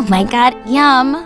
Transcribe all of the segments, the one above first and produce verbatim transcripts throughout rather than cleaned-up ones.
Oh my god, yum! Yum!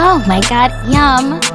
Oh my god, yum!